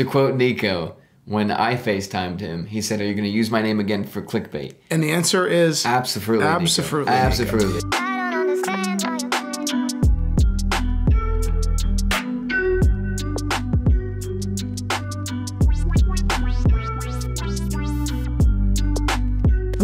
To quote Nico, when I FaceTimed him, he said, "Are you going to use my name again for clickbait?" And the answer is absolutely. Absolutely. Nico. Absolutely. Nico.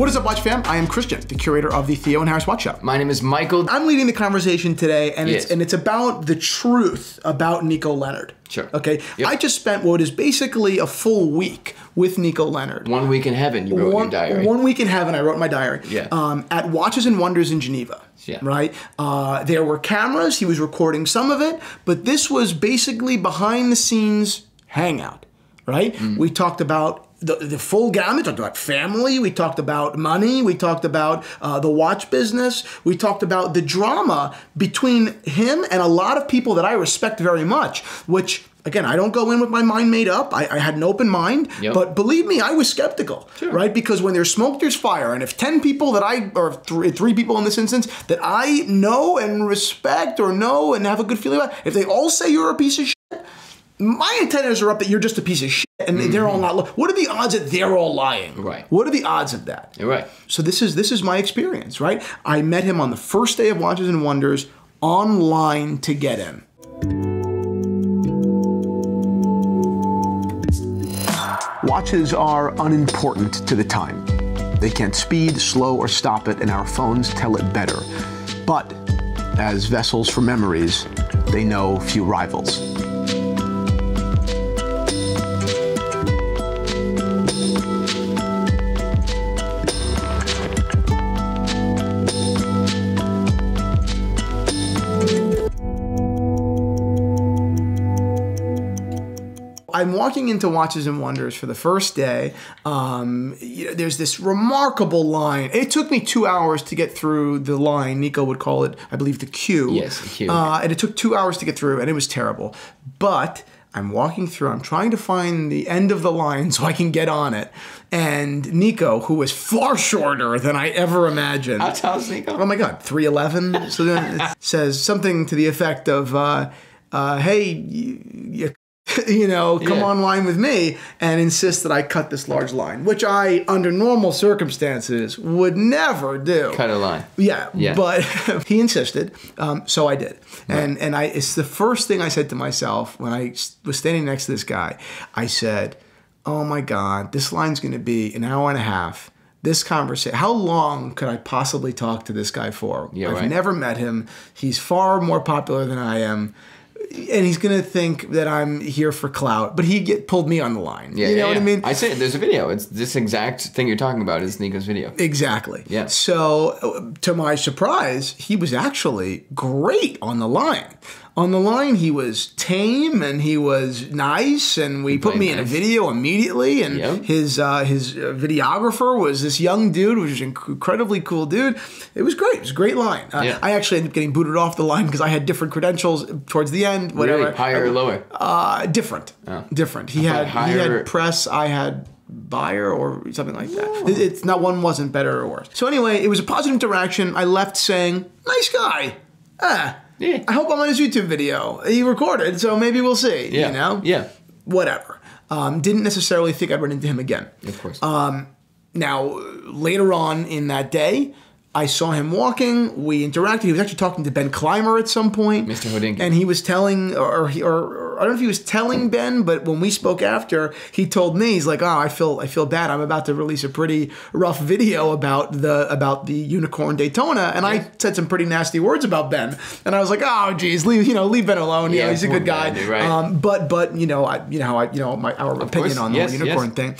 What is up, Watch fam? I am Christian, the curator of the Theo and Harris Watch show. My name is Michael. I'm leading the conversation today, and it's about the truth about Nico Leonard. Sure. Okay. Yep. I just spent what is basically a full week with Nico Leonard. 1 week in heaven. You wrote your diary. 1 week in heaven. I wrote my diary. Yeah. At Watches and Wonders in Geneva. Yeah. Right. There were cameras. He was recording some of it, but this was basically behind the scenes hangout. Right. Mm. We talked about the full gamut. We talked about family, we talked about money, we talked about the watch business, we talked about the drama between him and a lot of people that I respect very much, which, again, I don't go in with my mind made up. I had an open mind, yep. But believe me, I was skeptical, sure. Right? Because when there's smoke, there's fire, and if 10 people that I, or three people in this instance, that I know and respect or know and have a good feeling about, if they all say you're a piece of shit, my antennas are up that you're just a piece of shit and they're all not lying. What are the odds that they're all lying? Right. What are the odds of that? You're right. So this is my experience, right? I met him on the first day of Watches and Wonders online to get in. Watches are unimportant to the time. They can't speed, slow, or stop it, and our phones tell it better. But as vessels for memories, they know few rivals. I'm walking into Watches and Wonders for the first day. There's this remarkable line. It took me 2 hours to get through the line. Nico would call it, I believe, the queue. Yes, the queue. And it took 2 hours to get through, and it was terrible. But I'm walking through. I'm trying to find the end of the line so I can get on it. And Nico, who was far shorter than I ever imagined. How tall is Nico? Oh, my God, 3'11". So then it says something to the effect of, hey, come online with me and insist that I cut this large line, which I, under normal circumstances, would never do. Cut a line. Yeah. But he insisted, so I did. Right. And it's the first thing I said to myself when I was standing next to this guy. I said, oh my God, this line's going to be an hour and a half. This conversation, how long could I possibly talk to this guy for? Yeah, I've never met him. He's far more popular than I am. And he's going to think that I'm here for clout, but he pulled me on the line. Yeah, you know what I mean? I said there's a video. It's this exact thing you're talking about is Nico's video. Exactly. Yeah. So to my surprise, he was actually great on the line. On the line, he was tame and he was nice, and he put me in a video immediately. And his videographer was this young dude, which is an incredibly cool dude. It was great. It was a great line. I actually ended up getting booted off the line because I had different credentials towards the end. Whatever, really? Higher or lower? Different. Oh. Different. He had press. I had buyer or something like that. Ooh. It's not one wasn't better or worse. So anyway, it was a positive interaction. I left saying, nice guy. Yeah. I hope I'm on his YouTube video. He recorded, so maybe we'll see. Yeah. You know? Yeah. Whatever. Didn't necessarily think I'd run into him again. Of course. Now, later on in that day, I saw him walking. We interacted. He was actually talking to Ben Clymer at some point. Mr. Hodinkee. And he was telling, or I don't know if he was telling Ben, but when we spoke after, he told me, he's like, oh, I feel bad. I'm about to release a pretty rough video about the unicorn Daytona. And I said some pretty nasty words about Ben. And I was like, oh, geez, leave Ben alone. Yeah, he's a good guy. Andy, right. Our opinion on the unicorn thing.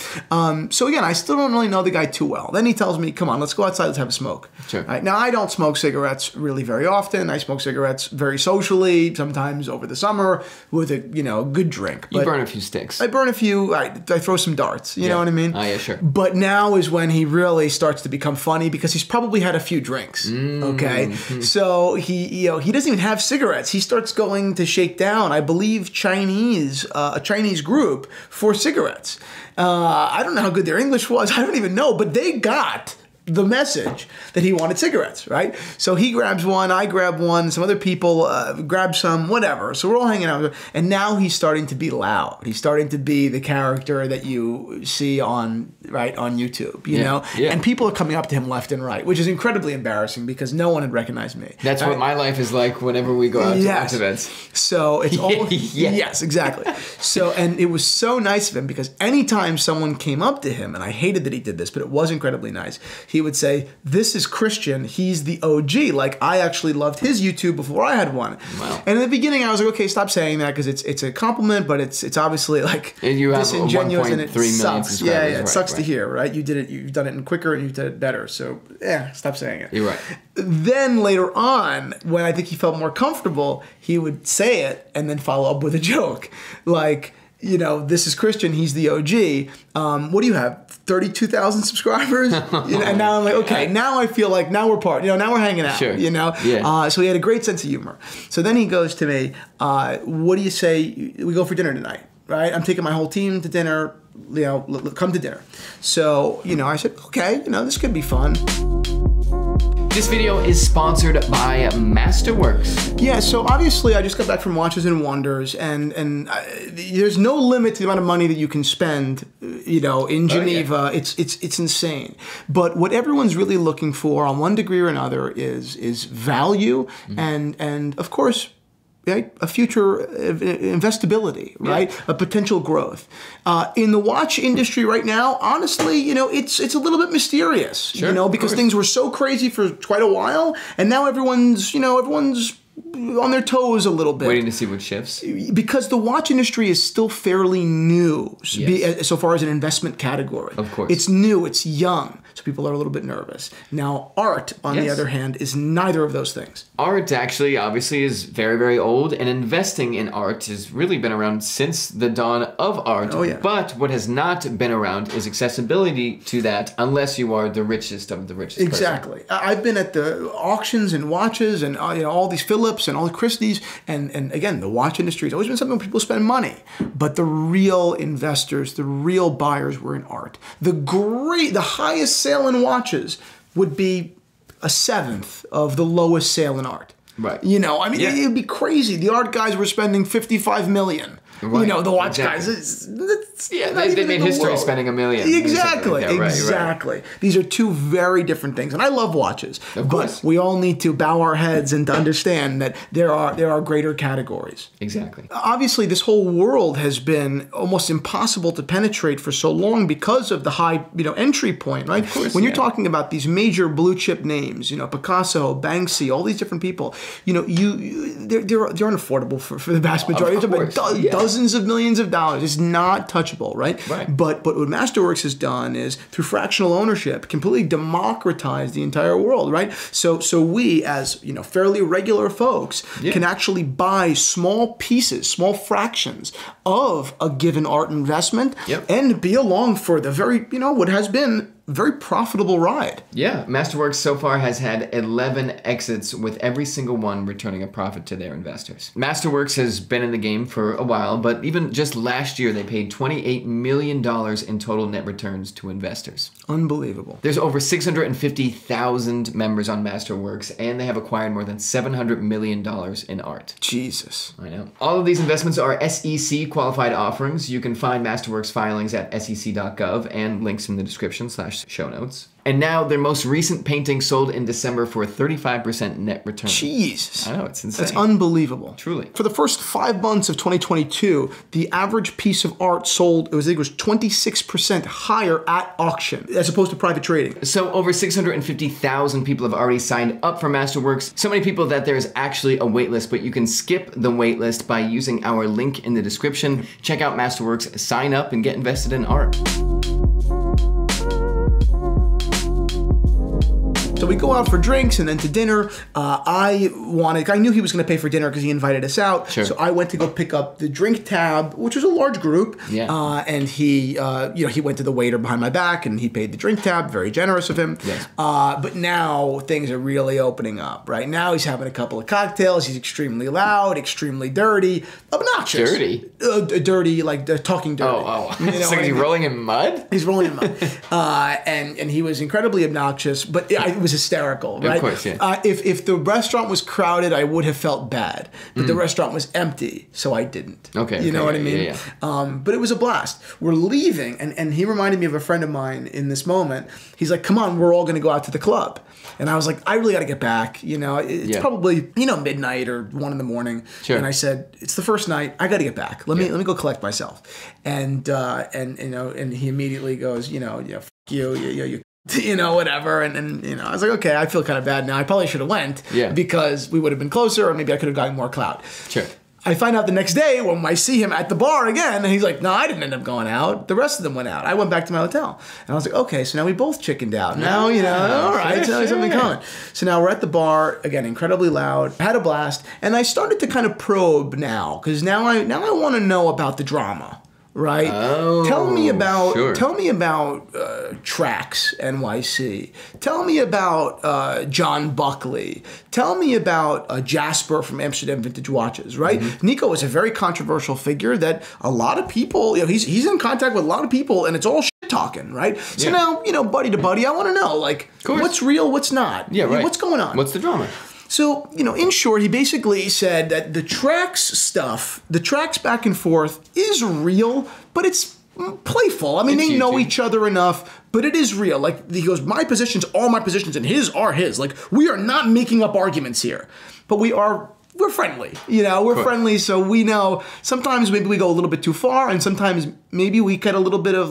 So again, I still don't really know the guy too well. Then he tells me, come on, let's go outside. Let's have a smoke. Sure. Right. Now, I don't smoke cigarettes really very often. I smoke cigarettes very socially, sometimes over the summer with a good drink. But you burn a few sticks. I burn a few. I throw some darts. You know what I mean? Oh, yeah, sure. But now is when he really starts to become funny because he's probably had a few drinks. Okay, so he doesn't even have cigarettes. He starts going to shake down, I believe, a Chinese group for cigarettes. I don't know how good their English was. I don't even know, but they got the message that he wanted cigarettes, right? So he grabs one, I grab one, some other people grab some, whatever. So we're all hanging out. And now he's starting to be loud. He's starting to be the character that you see on, right, on YouTube, you know? Yeah. And people are coming up to him left and right, which is incredibly embarrassing because no one had recognized me. That's what my life is like whenever we go out to events. So it's all, yes, exactly. So, and it was so nice of him because anytime someone came up to him, and I hated that he did this, but it was incredibly nice, he would say, "This is Christian. He's the OG. Like, I actually loved his YouTube before I had one." Wow. And in the beginning, I was like, "Okay, stop saying that because it's a compliment, but it's obviously like disingenuous and it sucks." Yeah, yeah, it sucks to hear, right? You did it. You've done it quicker and you did it better. So yeah, stop saying it. You're right. Then later on, when I think he felt more comfortable, he would say it and then follow up with a joke, like, you know, "This is Christian. He's the OG. What do you have? 32,000 subscribers?" And now I'm like, okay, now I feel like now we're part. You know, now we're hanging out. Sure. You know. Yeah. So he had a great sense of humor. So then he goes to me, "What do you say we go for dinner tonight? Right? I'm taking my whole team to dinner. You know, come to dinner." So, you know, I said, okay, you know, this could be fun. This video is sponsored by Masterworks. Yeah, so obviously I just got back from Watches and Wonders, and there's no limit to the amount of money that you can spend, you know, in Geneva. Oh, yeah. It's insane. But what everyone's really looking for, on one degree or another, is value, and of course, right, a future investability, right? Yeah. A potential growth. In the watch industry right now, honestly, you know, it's a little bit mysterious, you know, because things were so crazy for quite a while, and now everyone's, you know, everyone's on their toes a little bit. Waiting to see what shifts. Because the watch industry is still fairly new, so far as an investment category. Of course. It's new, it's young. So people are a little bit nervous. Now, art, on the other hand, is neither of those things. Art actually, obviously, is very, very old, and investing in art has really been around since the dawn of art. Oh, yeah. But what has not been around is accessibility to that, unless you are the richest of the richest. Exactly. Person. I've been at the auctions and watches and you know, all these Phillips and all the Christie's, and again, the watch industry has always been something where people spend money. But the real investors, the real buyers were in art. The highest sale in watches would be a seventh of the lowest sale in art. Right. You know, I mean, it would be crazy. The art guys were spending $55 million. Right. You know, the watch guys. That's they made history spending $1 million. Exactly. Like exactly. Right, right. These are two very different things, and I love watches. Of course. But we all need to bow our heads and to understand that there are greater categories. Exactly. Obviously, this whole world has been almost impossible to penetrate for so long because of the high, you know, entry point. Right. Of course, when you're talking about these major blue chip names, you know, Picasso, Banksy, all these different people, you know, they're unaffordable for the vast majority. Of course. Dozens of millions of dollars. It's not touchable, right? Right. But what Masterworks has done is, through fractional ownership, completely democratized the entire world, right? So we, as you know, fairly regular folks, can actually buy small pieces, small fractions of a given art investment, and be along for the very, you know, what has been very profitable ride. Yeah, Masterworks so far has had 11 exits, with every single one returning a profit to their investors. Masterworks has been in the game for a while, but even just last year, they paid $28 million in total net returns to investors. Unbelievable. There's over 650,000 members on Masterworks, and they have acquired more than $700 million in art. Jesus. I know. All of these investments are SEC qualified offerings. You can find Masterworks filings at sec.gov and links in the description/show notes. And now their most recent painting sold in December for a 35% net return. Jesus. I know, it's insane. That's unbelievable. Truly. For the first 5 months of 2022, the average piece of art sold, it was 26% higher at auction, as opposed to private trading. So over 650,000 people have already signed up for Masterworks. So many people that there is actually a wait list, but you can skip the wait list by using our link in the description. Check out Masterworks, sign up, and get invested in art. So we go out for drinks and then to dinner. I knew he was going to pay for dinner because he invited us out. Sure. So I went to go pick up the drink tab, which was a large group. Yeah. And he, he went to the waiter behind my back and he paid the drink tab. Very generous of him. Yes. But now things are really opening up. Right now he's having a couple of cocktails. He's extremely loud, extremely dirty, obnoxious. Dirty? Dirty, like talking dirty. Oh. You know, so he's rolling in mud? He's rolling in mud. And he was incredibly obnoxious, but it was hysterical, right? Of course, yeah. If the restaurant was crowded, I would have felt bad. But the restaurant was empty, so I didn't. Okay. You know what I mean? Yeah, yeah. But it was a blast. We're leaving, and he reminded me of a friend of mine in this moment. He's like, come on, we're all going to go out to the club. And I was like, I really got to get back. You know, it's probably, midnight or 1 in the morning. Sure. And I said, it's the first night. I got to get back. Let me go collect myself. And he immediately goes, f you, whatever. And I was like, okay, I feel kind of bad now. I probably should have went because we would have been closer or maybe I could have gotten more clout. Sure. I find out the next day when I see him at the bar again, and he's like, no, I didn't end up going out. The rest of them went out. I went back to my hotel. And I was like, okay, so now we both chickened out. Now, all right, so now there's something coming. So now we're at the bar, again, incredibly loud, had a blast, and I started to kind of probe now, because now I want to know about the drama. Right. Oh, tell me about Trax NYC. Tell me about John Buckley. Tell me about Jasper from Amsterdam Vintage Watches. Right. Mm-hmm. Nico is a very controversial figure that a lot of people. He's in contact with a lot of people, and it's all shit talking. Right. So now buddy to buddy, I want to know what's real, what's not. Yeah. Right. What's going on? What's the drama? So, in short, he basically said that the Trax stuff, the Trax back and forth is real, but it's playful. I mean, they know each other enough, but it is real. Like, he goes, my positions, all my positions, and his are his. Like, we are not making up arguments here, but we're friendly. We're friendly, so we know sometimes maybe we go a little bit too far, and sometimes maybe we get a little bit of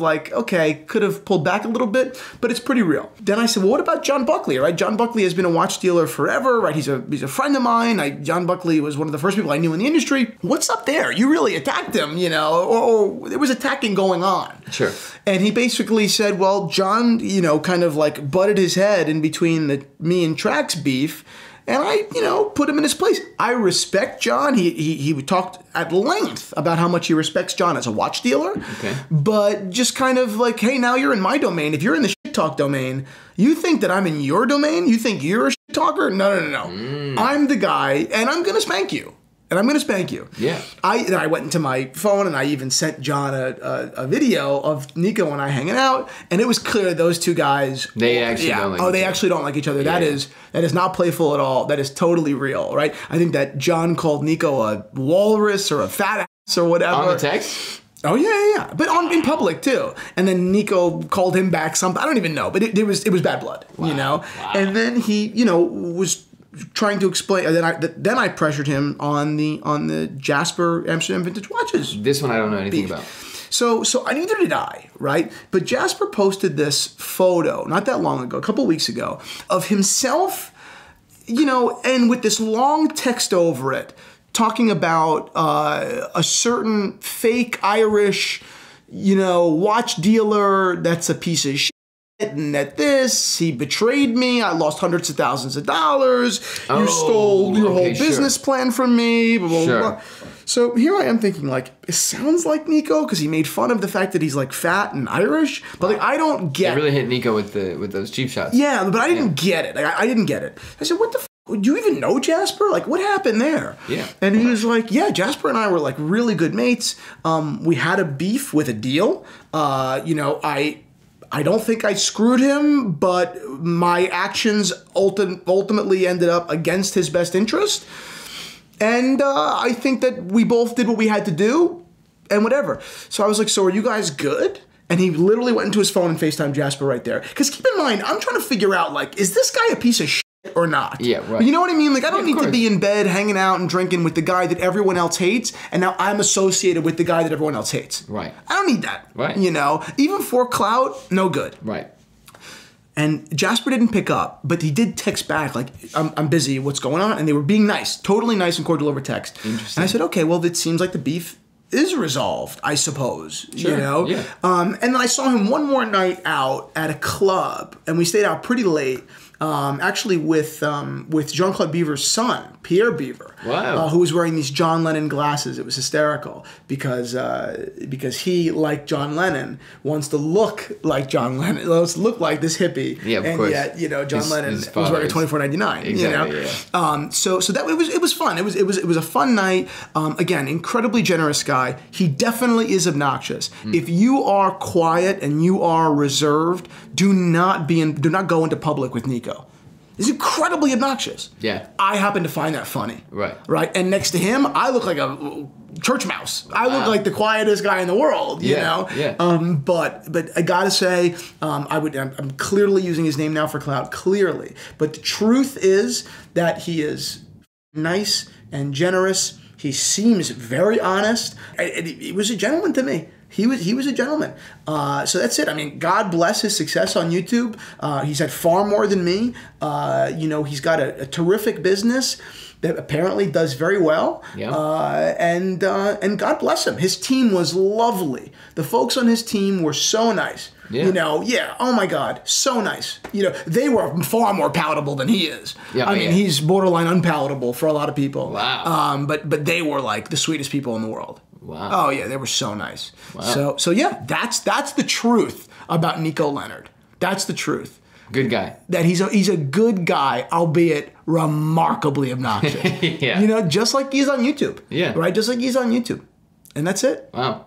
could have pulled back a little bit, but it's pretty real. Then I said, well, what about John Buckley, right? John Buckley has been a watch dealer forever, right? He's a friend of mine. John Buckley was one of the first people I knew in the industry. What's up there? You really attacked him, or there was attacking going on. Sure. And he basically said, well, John, kind of butted his head in between me and Trax beef. And I, put him in his place. I respect John. He talked at length about how much he respects John as a watch dealer. Okay. But just kind of hey, now you're in my domain. If you're in the shit talk domain, you think that I'm in your domain? You think you're a shit talker? No. I'm the guy, and I'm going to spank you. And I'm going to spank you. Yeah. I went into my phone and I even sent John a video of Nico and I hanging out. And it was clear those two guys. They actually don't like each other. Oh, they actually don't like each other. Yeah. That is not playful at all. That is totally real, right? I think that John called Nico a walrus or a fat ass or whatever. On the text? Oh, yeah. But in public, too. And then Nico called him back something. I don't even know. But it was bad blood, Wow. And then he, was trying to explain, and then I pressured him on the Jasper Amsterdam Vintage Watches. This one I don't know anything about. So neither did I, right? But Jasper posted this photo not that long ago, a couple weeks ago, of himself, and with this long text over it, talking about a certain fake Irish, watch dealer that's a piece of shit. And at this, he betrayed me. I lost hundreds of thousands of dollars. Oh, you stole your whole business plan from me. Blah, blah, blah. So here I am thinking, it sounds like Nico because he made fun of the fact that he's fat and Irish. But I don't get it. It really hit Nico with those cheap shots. Yeah, but I didn't get it. I didn't get it. I said, what the f***? Do you even know Jasper? What happened there? Yeah. And he was like, yeah, Jasper and I were really good mates. We had a beef with a deal. I don't think I screwed him, but my actions ultimately ended up against his best interest. And I think that we both did what we had to do and whatever. So I was like, so are you guys good? And he literally went into his phone and FaceTimed Jasper right there. Because keep in mind, I'm trying to figure out, is this guy a piece of shit or not? Yeah, right. You know what I mean? I don't need to be in bed hanging out and drinking with the guy that everyone else hates, and now I'm associated with the guy that everyone else hates. Right. I don't need that. Right. Even for clout, no good. Right. And Jasper didn't pick up, but he did text back, I'm busy, what's going on? And they were being nice, totally nice and cordial over text. Interesting. And I said, okay, well, it seems like the beef is resolved, I suppose. Sure. Yeah. And then I saw him one more night out at a club, and we stayed out pretty late. actually with Jean-Claude Beaver's son, Pierre Beaver, wow. Who was wearing these John Lennon glasses. It was hysterical because he, like John Lennon, wants to look like John Lennon, wants to look like this hippie. Yeah, of course. Yet, you know, John Lennon was wearing $24.99. Exactly. You know? Yeah. So that it was fun. It was a fun night. Again, incredibly generous guy. He definitely is obnoxious. Mm. If you are quiet and you are reserved, do not go into public with Nico. He's incredibly obnoxious. Yeah. I happen to find that funny. Right. Right. And next to him, I look like a church mouse. I look like the quietest guy in the world, you know? Yeah. But I gotta say, I'm clearly using his name now for clout, clearly. But the truth is that he is nice and generous. He seems very honest. He was a gentleman to me. He was a gentleman. So that's it. I mean, God bless his success on YouTube. He's had far more than me. You know, he's got a terrific business that apparently does very well. Yeah. And God bless him. His team was lovely. The folks on his team were so nice. Yeah. You know, yeah, oh my God, so nice. You know, they were far more palatable than he is. Yeah, I mean, he's borderline unpalatable for a lot of people. Wow. But they were like the sweetest people in the world. Wow. Oh yeah, they were so nice. Wow. So yeah, that's the truth about Nico Leonard. That's the truth. Good guy. That he's a good guy, albeit remarkably obnoxious. Yeah. You know, just like he's on YouTube. Yeah. Right? Just like he's on YouTube. And that's it. Wow.